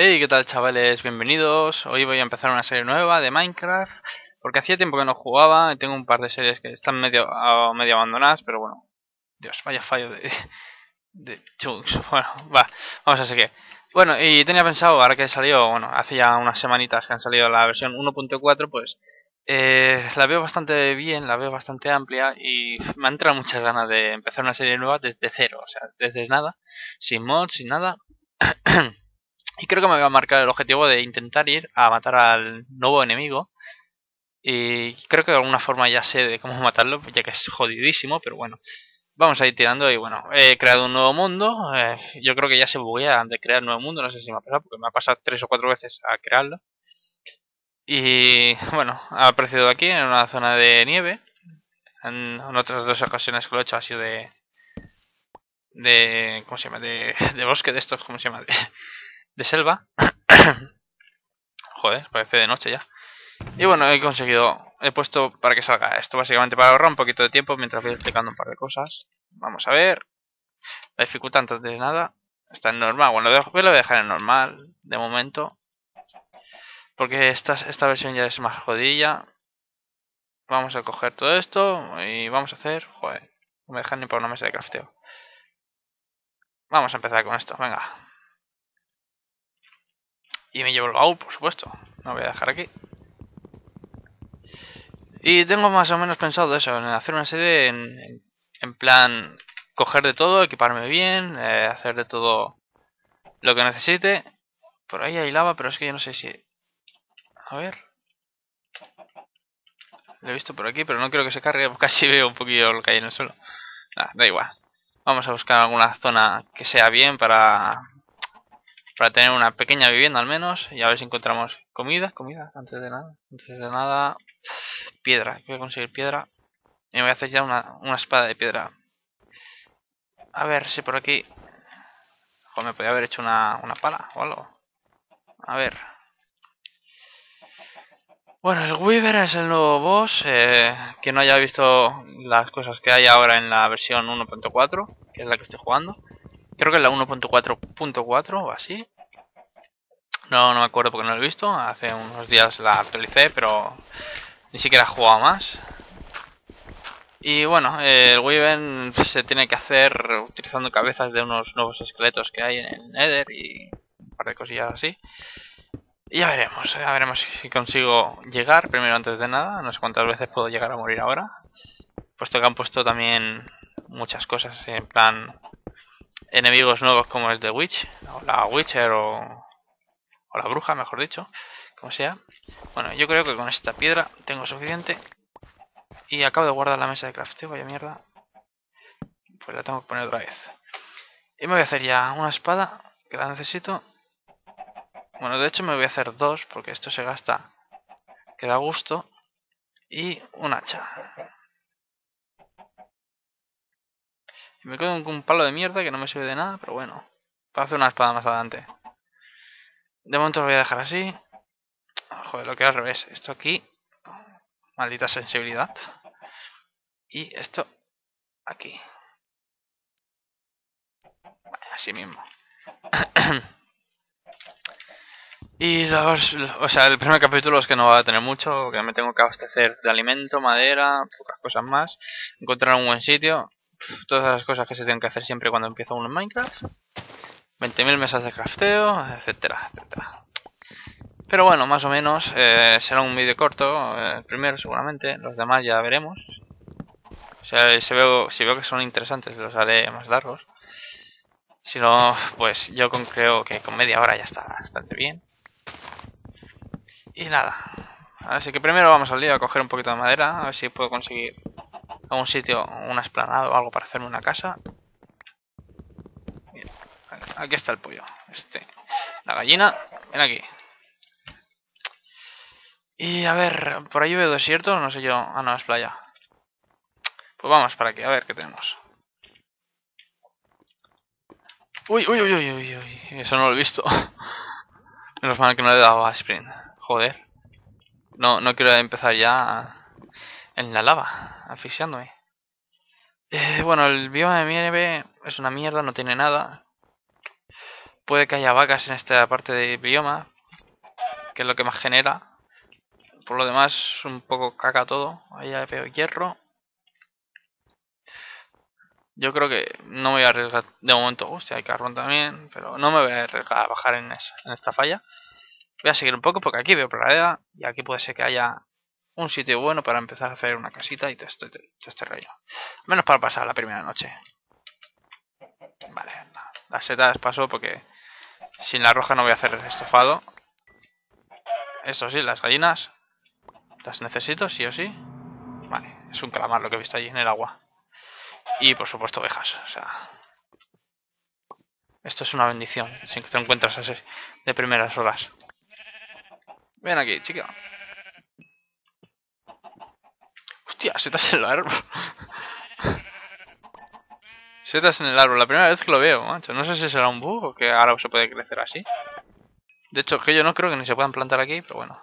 Hey, ¿qué tal, chavales? Bienvenidos. Hoy voy a empezar una serie nueva de Minecraft, porque hacía tiempo que no jugaba y tengo un par de series que están medio abandonadas, pero bueno. Dios, vaya fallo de chunks. Bueno, va, vamos a seguir. Bueno, y tenía pensado, ahora que salió, bueno, hacía unas semanitas que han salido la versión 1.4, pues la veo bastante bien, la veo bastante amplia y me han entrado muchas ganas de empezar una serie nueva desde cero, o sea, desde nada, sin mods, sin nada. Y creo que me voy a marcar el objetivo de intentar ir a matar al nuevo enemigo. Y creo que de alguna forma ya sé de cómo matarlo, ya que es jodidísimo, pero bueno. Vamos a ir tirando y bueno, he creado un nuevo mundo. Yo creo que ya se buguea de crear nuevo mundo, no sé si me ha pasado, porque me ha pasado 3 o 4 veces a crearlo. Y bueno, ha aparecido aquí en una zona de nieve. En otras 2 ocasiones que lo he hecho ha sido de ¿cómo se llama? De bosque de estos, ¿cómo se llama? De selva. Joder, parece de noche ya. Y bueno, he puesto para que salga esto, básicamente para ahorrar un poquito de tiempo mientras voy explicando un par de cosas. Vamos a ver. La dificultad antes de nada está en normal. Bueno, lo voy a dejar en normal de momento, porque esta versión ya es más jodilla. Vamos a coger todo esto y vamos a hacer... Joder, no me dejan ni por una mesa de crafteo. Vamos a empezar con esto, venga. Y me llevo el baúl, por supuesto. No lo voy a dejar aquí. Y tengo más o menos pensado eso, en hacer una serie en plan... Coger de todo, equiparme bien, hacer de todo lo que necesite. Por ahí hay lava, pero es que yo no sé si... A ver... Lo he visto por aquí, pero no creo que se cargue. Casi veo un poquillo lo que hay en el suelo. Nah, da igual. Vamos a buscar alguna zona que sea bien para tener una pequeña vivienda al menos, y a ver si encontramos comida, antes de nada, piedra, voy a conseguir piedra, y me voy a hacer ya una espada de piedra, a ver si por aquí, o me podía haber hecho una pala o algo, a ver, bueno, el Wyvern es el nuevo boss, que no haya visto las cosas que hay ahora en la versión 1.4, que es la que estoy jugando. Creo que es la 1.4.4 o así. No me acuerdo porque no lo he visto. Hace unos días la actualicé, pero ni siquiera he jugado más. Y bueno, el Wyvern se tiene que hacer utilizando cabezas de unos nuevos esqueletos que hay en el Nether y un par de cosillas así. Y ya veremos si consigo llegar primero antes de nada. No sé cuántas veces puedo llegar a morir ahora, puesto que han puesto también muchas cosas en plan... Enemigos nuevos como el de la Witcher o la bruja, mejor dicho, como sea. Bueno, yo creo que con esta piedra tengo suficiente. Y acabo de guardar la mesa de crafteo, vaya mierda. Pues la tengo que poner otra vez. Y me voy a hacer ya una espada, que la necesito. Bueno, de hecho me voy a hacer 2, porque esto se gasta, que da gusto. Y un hacha. Me quedo con un palo de mierda que no me sirve de nada, pero bueno. Para hacer una espada más adelante. De momento lo voy a dejar así. Joder, lo que es al revés. Esto aquí. Maldita sensibilidad. Y esto aquí. Así mismo. Y o sea, el primer capítulo es que no va a tener mucho. Que me tengo que abastecer de alimento, madera, pocas cosas más. Encontrar un buen sitio. Todas las cosas que se tienen que hacer siempre cuando empieza uno en Minecraft. 20.000 mesas de crafteo, etcétera, etcétera. Pero bueno, más o menos será un vídeo corto, primero seguramente, los demás ya veremos. O sea, si veo que son interesantes los haré más largos. Si no, pues yo creo que con media hora ya está bastante bien. Y nada, así que primero vamos al lío a coger un poquito de madera, a ver si puedo conseguir... a un sitio, una explanada o algo para hacerme una casa. Mira, aquí está el pollo. La gallina, ven aquí. Y a ver, por ahí veo desierto, no sé yo. Ah, no, es playa. Pues vamos para aquí, a ver qué tenemos. Uy. Eso no lo he visto. Menos mal que no le he dado a sprint. Joder. No quiero empezar ya en la lava, asfixiándome. Bueno, el bioma de nieve es una mierda, no tiene nada. Puede que haya vacas en esta parte del bioma, que es lo que más genera. Por lo demás, un poco caca todo. Ahí ya veo hierro. Yo creo que no me voy a arriesgar de momento. Hostia, hay carrón también, pero no me voy a arriesgar a bajar en esta falla. Voy a seguir un poco porque aquí veo pradera y aquí puede ser que haya un sitio bueno para empezar a hacer una casita y todo este rollo. Menos para pasar la primera noche. Vale, no. Las setas paso porque sin la roja no voy a hacer estofado. Eso sí, las gallinas las necesito, sí o sí. Vale, es un calamar lo que he visto allí en el agua. Y por supuesto ovejas, o sea, esto es una bendición, sin que te encuentras así de primeras horas. Ven aquí, chica. Hostia, setas en el árbol. Setas en el árbol, la primera vez que lo veo, macho. No sé si será un bug o que ahora se puede crecer así. De hecho, que yo no creo que ni se puedan plantar aquí, pero bueno.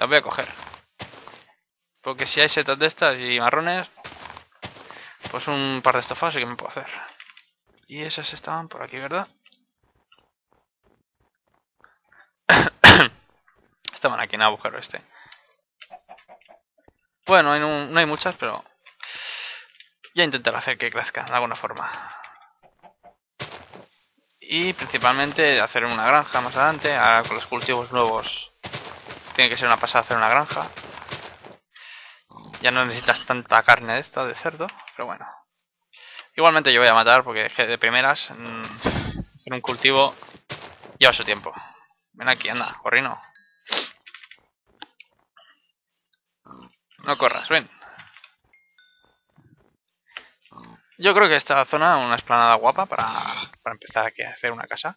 Las voy a coger. Porque si hay setas de estas y marrones, pues un par de estofados sí que me puedo hacer. Y esas estaban por aquí, ¿verdad? Estaban aquí en el agujero este. Bueno, no hay muchas, pero ya intentaré hacer que crezcan de alguna forma. Y principalmente hacer una granja más adelante. Ahora con los cultivos nuevos tiene que ser una pasada hacer una granja. Ya no necesitas tanta carne de esta, de cerdo, pero bueno. Igualmente yo voy a matar porque de primeras hacer un cultivo lleva su tiempo. Ven aquí, anda, corrino. No corras, ven. Yo creo que esta zona es una explanada guapa para empezar aquí a hacer una casa.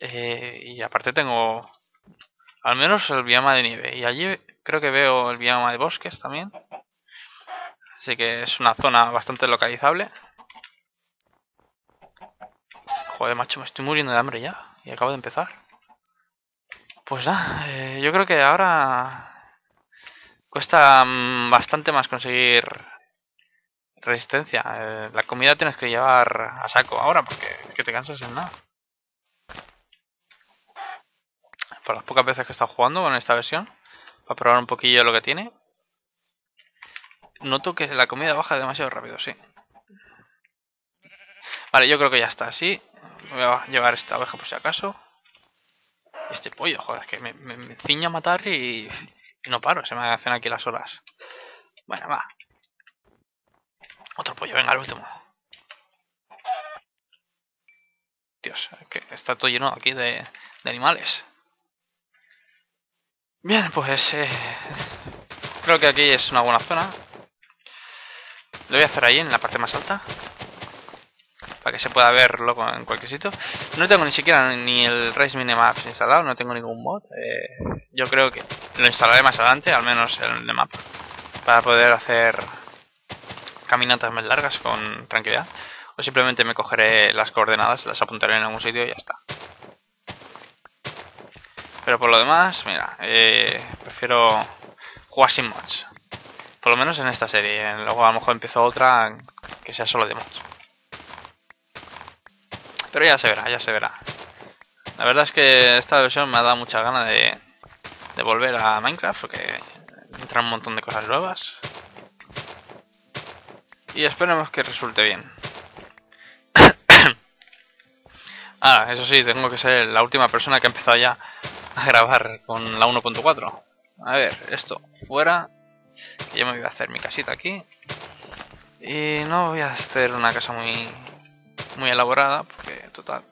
Y aparte tengo al menos el bioma de nieve. Y allí creo que veo el bioma de bosques también. Así que es una zona bastante localizable. Joder, macho, me estoy muriendo de hambre ya. Y acabo de empezar. Pues nada, yo creo que ahora cuesta bastante más conseguir resistencia. La comida tienes que llevar a saco ahora porque es que te cansas en nada. Por las pocas veces que he estado jugando con esta versión, para probar un poquillo lo que tiene, noto que la comida baja demasiado rápido, sí. Vale, yo creo que ya está así. Voy a llevar esta oveja por si acaso. Este pollo, joder, es que me ciña a matar y no paro, se me hacen aquí las horas. Bueno, va. Otro pollo, venga, al último. Dios, que está todo lleno aquí de animales. Bien, pues creo que aquí es una buena zona. Lo voy a hacer ahí, en la parte más alta, para que se pueda verlo en cualquier sitio. No tengo ni siquiera ni el Race Minimaps instalado, no tengo ningún mod. Yo creo que lo instalaré más adelante, al menos el de map, para poder hacer caminatas más largas con tranquilidad. O simplemente me cogeré las coordenadas, las apuntaré en algún sitio y ya está. Pero por lo demás, mira, prefiero jugar sin mods. Por lo menos en esta serie. Luego a lo mejor empiezo otra que sea solo de mods. Pero ya se verá, ya se verá. La verdad es que esta versión me ha dado mucha gana de volver a Minecraft, porque entra un montón de cosas nuevas. Y esperemos que resulte bien. Ah, eso sí, tengo que ser la última persona que ha empezado ya a grabar con la 1.4. A ver, esto fuera. Que yo me voy a hacer mi casita aquí. Y no voy a hacer una casa muy elaborada, porque total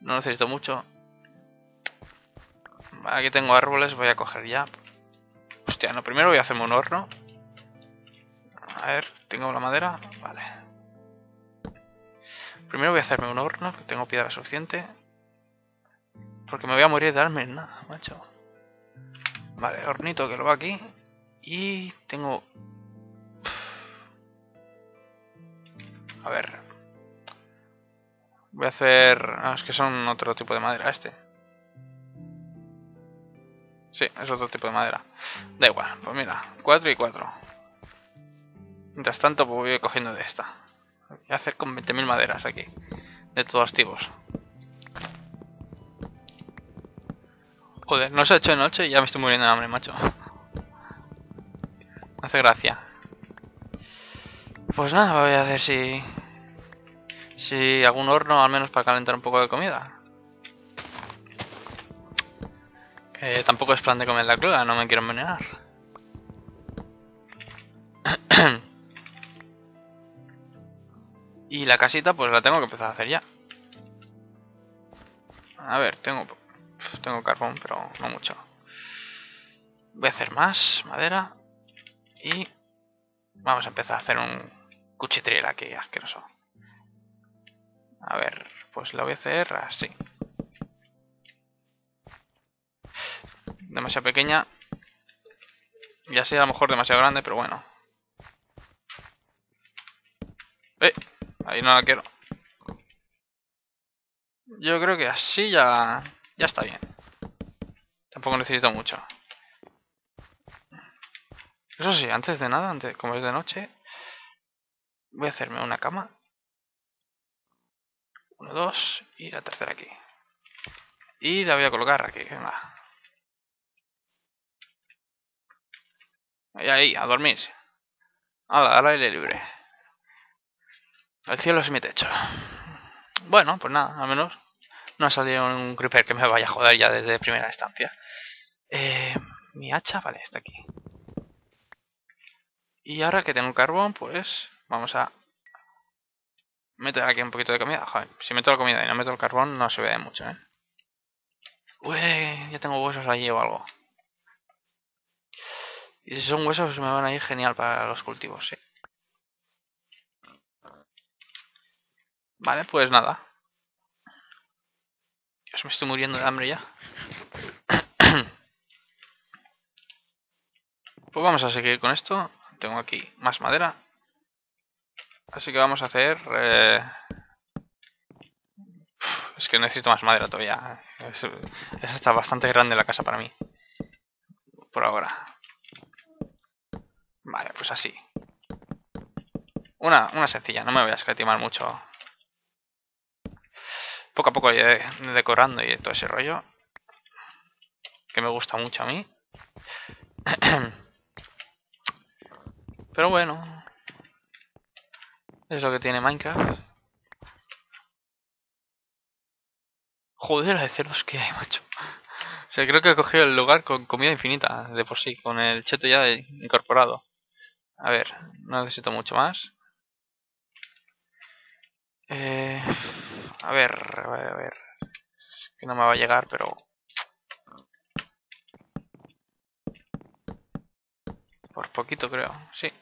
no necesito mucho. Aquí tengo árboles, voy a coger ya. Hostia, no, primero voy a hacerme un horno. A ver, tengo la madera, vale. Primero voy a hacerme un horno, que tengo piedra suficiente, porque me voy a morir de hambre, nada, macho. Vale, hornito que lo va aquí. Y tengo, a ver, voy a hacer, no, es que son otro tipo de madera este. Sí, es otro tipo de madera. Da igual, pues mira, 4 y 4. Mientras tanto, pues voy cogiendo de esta. Voy a hacer con 20.000 maderas aquí. de todos tipos. Joder, no se ha hecho de noche y ya me estoy muriendo de hambre, macho. Me hace gracia. Pues nada, voy a hacer si algún horno, al menos para calentar un poco de comida. Que tampoco es plan de comer la cruda, no me quiero envenenar. Y la casita pues la tengo que empezar a hacer ya. A ver, tengo carbón, pero no mucho. Voy a hacer más madera. Y vamos a empezar a hacer un cuchitril aquí, asqueroso. A ver, pues lo voy a hacer así. Demasiado pequeña. Ya sea a lo mejor demasiado grande, pero bueno. Ahí no la quiero. Yo creo que así ya está bien. Tampoco necesito mucho. Eso sí, antes de nada, como es de noche, voy a hacerme una cama. Uno, dos y la tercera aquí. Y la voy a colocar aquí. Venga. Ahí, a dormir. Al aire libre. El cielo es mi techo. Bueno, pues nada, al menos no ha salido un creeper que me vaya a joder ya desde primera instancia. Mi hacha, vale, está aquí. Y ahora que tengo carbón, pues vamos a meter aquí un poquito de comida. Joder, si meto la comida y no meto el carbón, no se ve de mucho, ¿eh? Uy, ya tengo huesos allí o algo. Y si son huesos, me van a ir genial para los cultivos, sí. Vale, pues nada. Dios, me estoy muriendo de hambre ya. Pues vamos a seguir con esto. Tengo aquí más madera. Así que vamos a hacer... Es que necesito más madera todavía. Está bastante grande la casa para mí. Por ahora. Vale, pues así. Una sencilla, no me voy a escatimar mucho. Poco a poco iré decorando y todo ese rollo. Que me gusta mucho a mí. Pero bueno. Es lo que tiene Minecraft. Joder, de cerdos que hay, macho. O sea, creo que he cogido el lugar con comida infinita. De por sí. Con el cheto ya incorporado. A ver. No necesito mucho más. A ver. Es que no me va a llegar, pero... Por poquito creo, sí.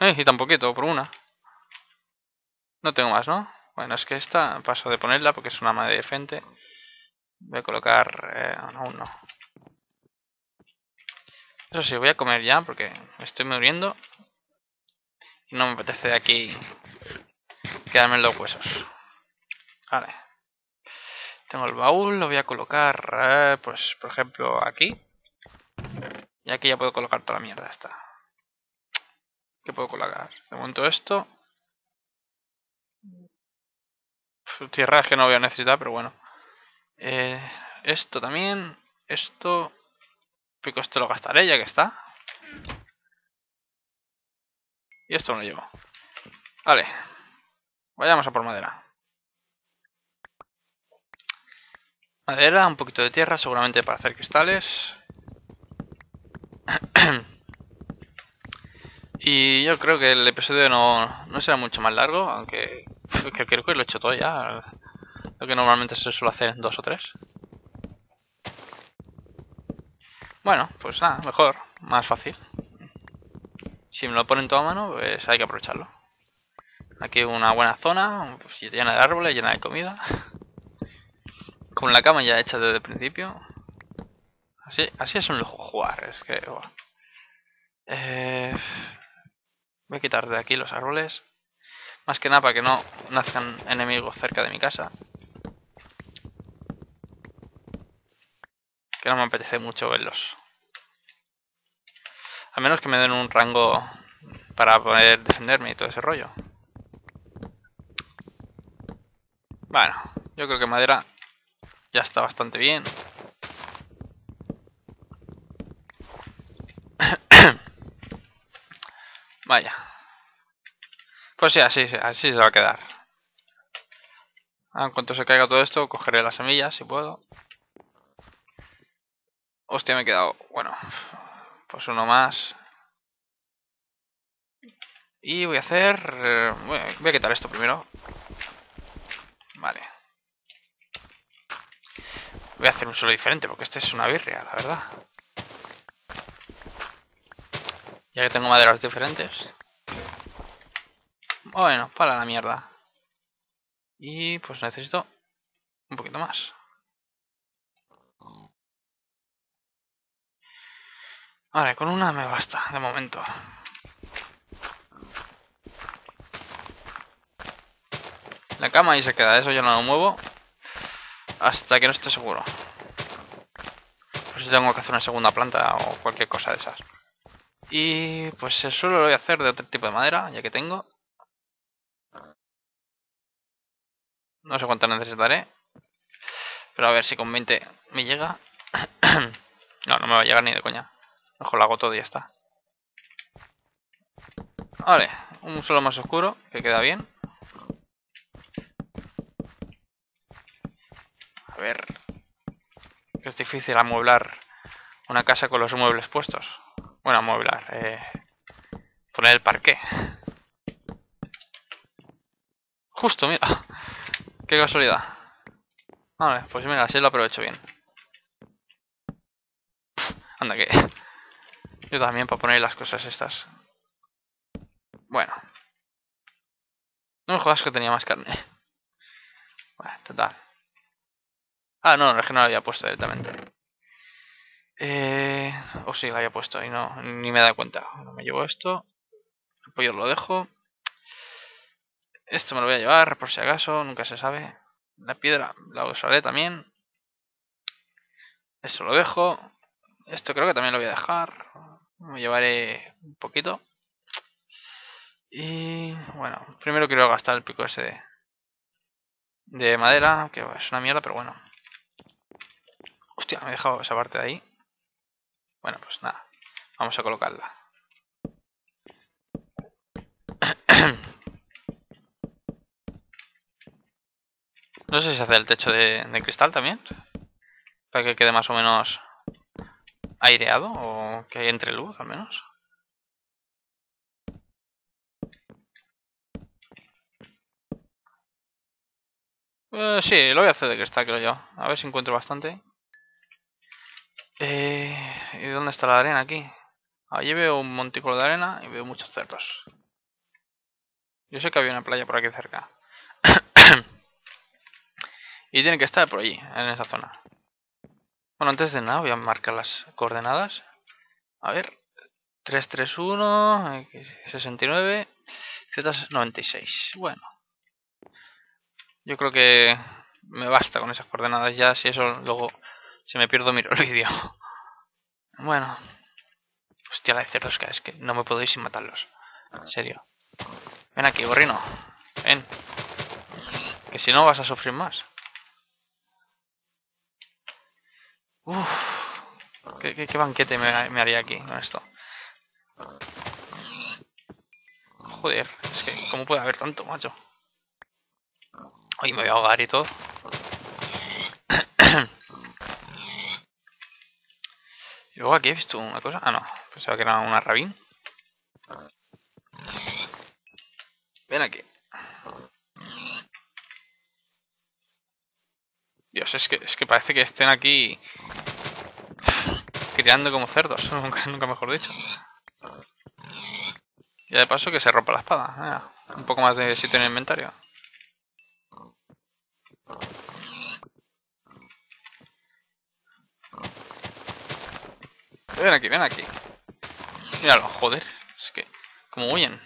Y tan poquito, por una. No tengo más, ¿no? Bueno, es que esta paso de ponerla porque es una madre de frente. Voy a colocar... aún no. Eso sí, voy a comer ya porque me estoy muriendo. Y no me apetece de aquí... quedarme en los huesos. Vale. Tengo el baúl, lo voy a colocar, pues por ejemplo aquí. Y aquí ya puedo colocar toda la mierda esta. ¿Qué puedo colocar? De momento esto. Tierra es que no voy a necesitar, pero bueno. Esto también. Esto. Pico, esto lo gastaré ya que está. Y esto no lo llevo. Vale. Vayamos a por madera. Madera, un poquito de tierra, seguramente para hacer cristales. Y yo creo que el episodio no será mucho más largo, aunque creo que lo he hecho todo ya. Lo que normalmente se suele hacer en 2 o 3. Bueno, pues nada, mejor, más fácil. Si me lo ponen todo a mano, pues hay que aprovecharlo. Aquí una buena zona, llena de árboles, llena de comida. Con la cama ya hecha desde el principio. Así es un lujo jugar, es que... Bueno. Voy a quitar de aquí los árboles. Más que nada para que no nazcan enemigos cerca de mi casa. Que no me apetece mucho verlos. A menos que me den un rango para poder defenderme y todo ese rollo. Bueno, yo creo que madera ya está bastante bien. Vaya. Pues sí, así se va a quedar. En cuanto se caiga todo esto, cogeré las semillas si puedo. Hostia, me he quedado. Bueno, pues uno más. Y voy a hacer... voy a quitar esto primero. Vale. Voy a hacer un suelo diferente porque este es una birria, la verdad. Ya que tengo maderas diferentes. Bueno, para la mierda. Y pues necesito un poquito más. Vale, con una me basta, de momento. La cama ahí se queda, eso yo no lo muevo. Hasta que no esté seguro. Pues tengo que hacer una segunda planta o cualquier cosa de esas. Y pues el suelo lo voy a hacer de otro tipo de madera, ya que tengo. No sé cuántas necesitaré. Pero a ver si con 20 me llega. No, no me va a llegar ni de coña. Mejor lo hago todo y ya está. Vale, un suelo más oscuro, que queda bien. A ver. Es difícil amueblar una casa con los muebles puestos. Bueno, amueblar. Poner el parqué. Justo, mira. Qué casualidad. Vale, pues mira, así lo aprovecho bien. Anda que... Yo también para poner las cosas estas. Bueno. No me jodas que tenía más carne. Bueno, total. Ah, no, es que no la había puesto directamente. O sí, la había puesto y no, ni me he dado cuenta. Bueno, me llevo esto. El pollo lo dejo. Esto me lo voy a llevar por si acaso, nunca se sabe. La piedra la usaré también. Esto lo dejo. Esto creo que también lo voy a dejar. Me llevaré un poquito. Y bueno, primero quiero gastar el pico ese de madera, que es una mierda, pero bueno. Hostia, me he dejado esa parte de ahí. Bueno, pues nada. Vamos a colocarla. No sé si se hace el techo de cristal también. Para que quede más o menos aireado o que entre luz al menos. Sí, lo voy a hacer de cristal creo yo. A ver si encuentro bastante. ¿Y dónde está la arena aquí? Allí veo un montículo de arena y veo muchos cerdos. Yo sé que había una playa por aquí cerca. Y tiene que estar por allí, en esa zona. Bueno, antes de nada voy a marcar las coordenadas. A ver. 331, 69, Z96. Bueno. Yo creo que me basta con esas coordenadas ya. Si eso luego, si me pierdo, miro el vídeo. Bueno. Hostia, la de cerdos, es que no me puedo ir sin matarlos. En serio. Ven aquí, gorrino. Ven. Que si no vas a sufrir más. Uff, qué banquete me haría aquí con esto. Joder, es que cómo puede haber tanto, macho. Hoy me voy a ahogar y todo. Y luego aquí he visto una cosa. Ah, no, pensaba que era una rabín. Ven aquí. Dios, es que parece que estén aquí criando como cerdos, nunca mejor dicho. Ya de paso que se rompa la espada. Un poco más de sitio en el inventario. Ven aquí, ven aquí. Míralo, joder. Es que... como huyen.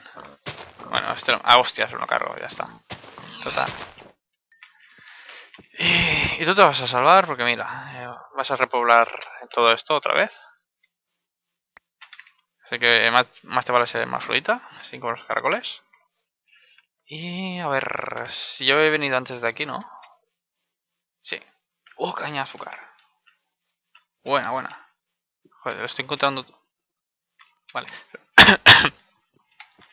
Bueno, este... Ah, hostia, se lo cargo, ya está. Total. Y tú te vas a salvar porque mira, vas a repoblar todo esto otra vez. Así que más te vale ser más fluida, así como los caracoles. Y a ver, si yo he venido antes de aquí, ¿no? Oh, caña de azúcar. Buena, buena. Joder, lo estoy encontrando. Vale.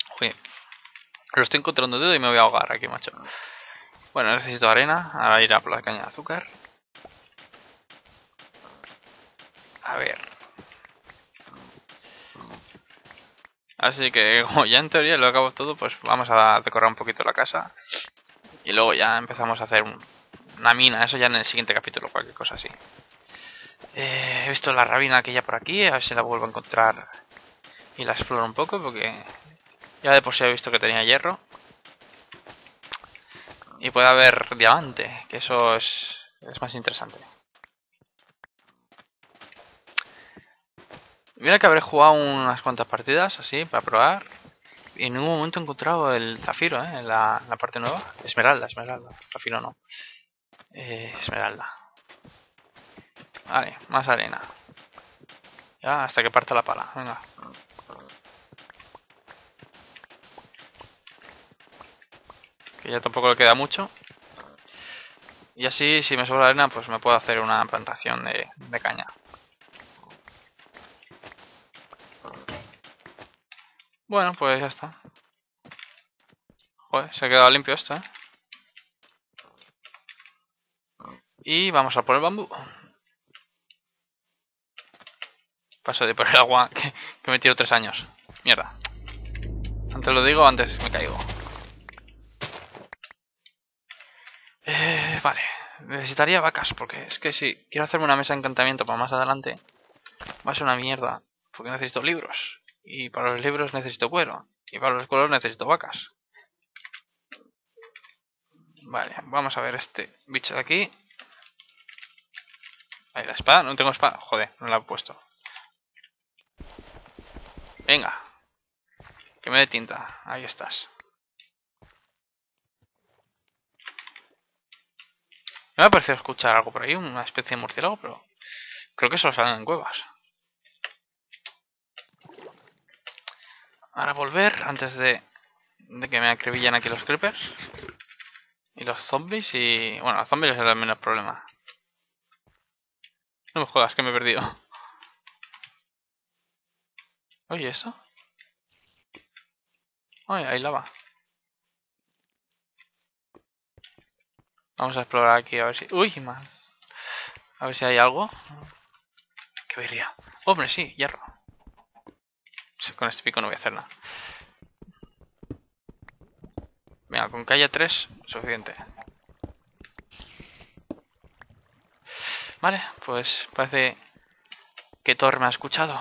Joder. Lo estoy encontrando todo y me voy a ahogar aquí, macho. Bueno, necesito arena. Ahora ir a por la caña de azúcar. A ver. Así que, como ya en teoría lo acabo todo, pues vamos a decorar un poquito la casa. Y luego ya empezamos a hacer una mina. Eso ya en el siguiente capítulo, cualquier cosa así. He visto la rabina aquella por aquí. A ver si la vuelvo a encontrar. Y la exploro un poco, porque ya de por sí he visto que tenía hierro. Y puede haber diamante, que eso es más interesante. Mira que habré jugado unas cuantas partidas así para probar. Y en ningún momento he encontrado el zafiro, en la parte nueva. Esmeralda. Zafiro no. Esmeralda. Vale, más arena. Ya, hasta que parta la pala. Venga. Que ya tampoco le queda mucho. Y así, si me sobra arena, pues me puedo hacer una plantación de caña. Bueno, pues ya está. Joder, se ha quedado limpio esto, ¿eh? Y vamos a por el bambú. Paso de por el agua, que me tiro 3 años. Mierda. Antes lo digo, antes me caigo. Vale. Necesitaría vacas, porque es que si quiero hacerme una mesa de encantamiento para más adelante, va a ser una mierda. Porque necesito libros. Y para los libros necesito cuero. Y para los cueros necesito vacas. Vale, vamos a ver este bicho de aquí. Ahí la espada. No tengo espada. Joder, no la he puesto. Venga. Que me dé tinta. Ahí estás. Me ha parecido escuchar algo por ahí. Una especie de murciélago, pero creo que solo salen en cuevas. Ahora volver antes de que me acribillan aquí los creepers. Y los zombies y... Bueno, los zombies es el menos problema. No me jodas, que me he perdido. Oye, ¿eso? Oye, hay lava. Vamos a explorar aquí a ver si... ¡Uy, man! A ver si hay algo. ¡Qué vería! ¡Hombre, sí! ¡Hierro! Con este pico no voy a hacer nada. Venga, con que haya 3, suficiente. Vale, pues parece que Thor me ha escuchado.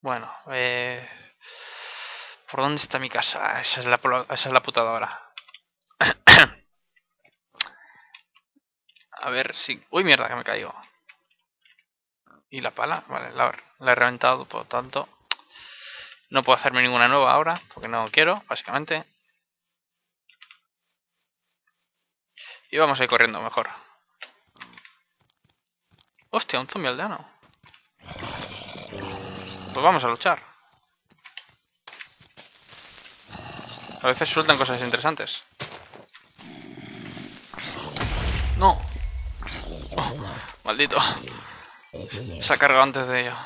Bueno, ¿por dónde está mi casa? Esa es la putada ahora. A ver si... Uy, mierda, que me caigo. ¿Y la pala? Vale, la he reventado, por lo tanto no puedo hacerme ninguna nueva ahora, porque no quiero, básicamente. Y vamos a ir corriendo mejor. Hostia, un zombie aldeano. Pues vamos a luchar. A veces sueltan cosas interesantes. No. Oh, maldito. Se ha cargado antes de ello.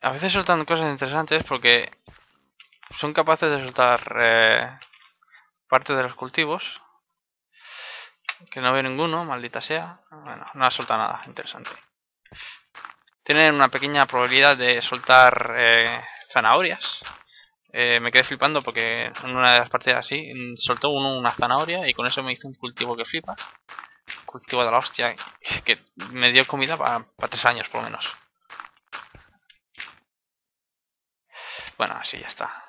A veces sueltan cosas interesantes porque son capaces de soltar parte de los cultivos. Que no veo ninguno, maldita sea. Bueno, no ha soltado nada interesante. Tienen una pequeña probabilidad de soltar zanahorias. Me quedé flipando porque en una de las partidas así soltó uno una zanahoria y con eso me hizo un cultivo que flipa. Cultivo de la hostia, que me dio comida para 3 años por lo menos. Bueno, así ya está.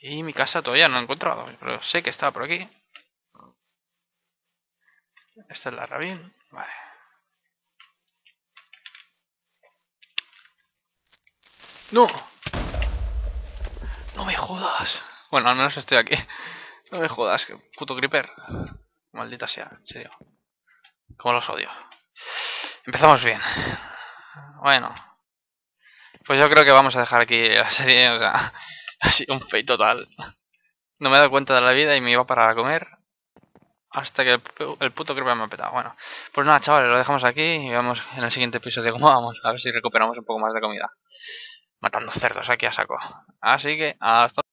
Y mi casa todavía no la he encontrado, pero sé que estaba por aquí. Esta es la rabín, vale. ¡No! ¡No me jodas! Bueno, al menos estoy aquí. No me jodas, que puto creeper. Maldita sea, en serio. Como los odio. Empezamos bien. Bueno. Pues yo creo que vamos a dejar aquí la serie, o sea, ha sido un fail total. No me he dado cuenta de la vida y me iba a parar a comer hasta que el puto creeper me ha petado. Bueno, pues nada, chavales, lo dejamos aquí y vemos en el siguiente episodio cómo vamos. A ver si recuperamos un poco más de comida. Matando cerdos aquí a saco. Así que hasta...